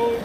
Go.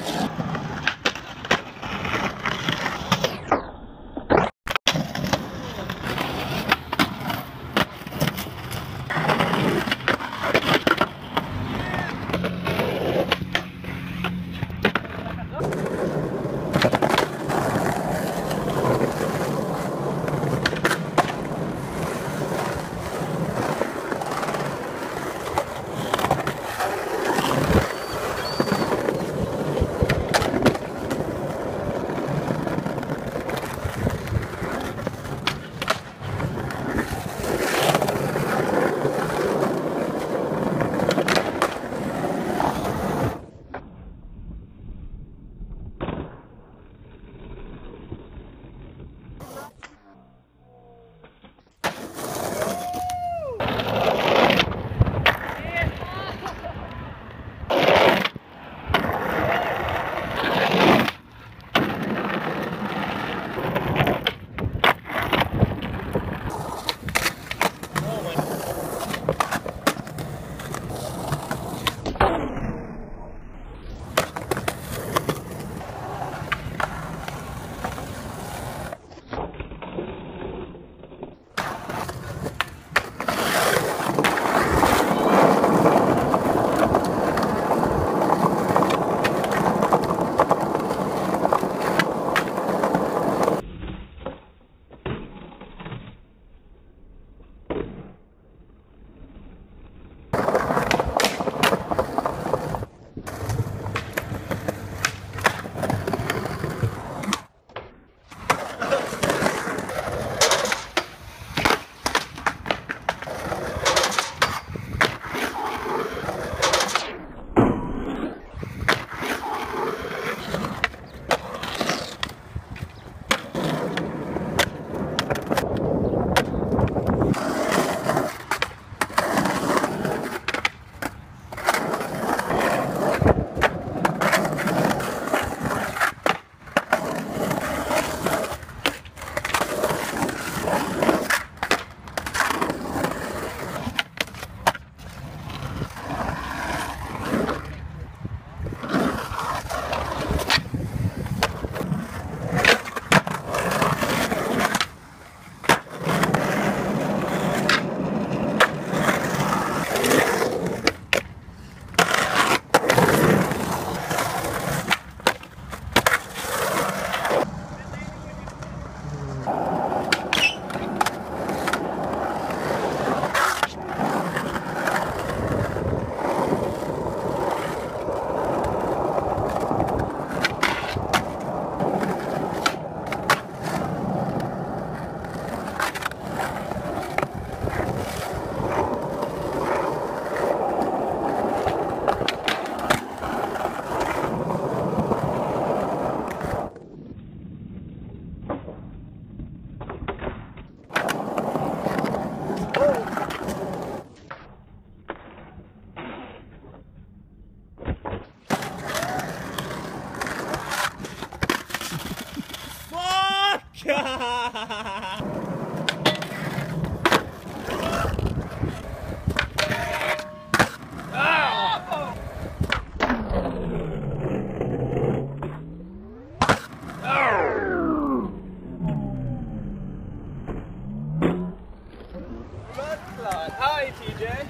Hi, TJ.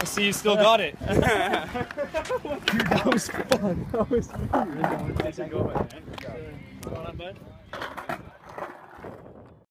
I see you still got it. Dude, that was fun. That was fun. Nice to go, man. What's going on, bud?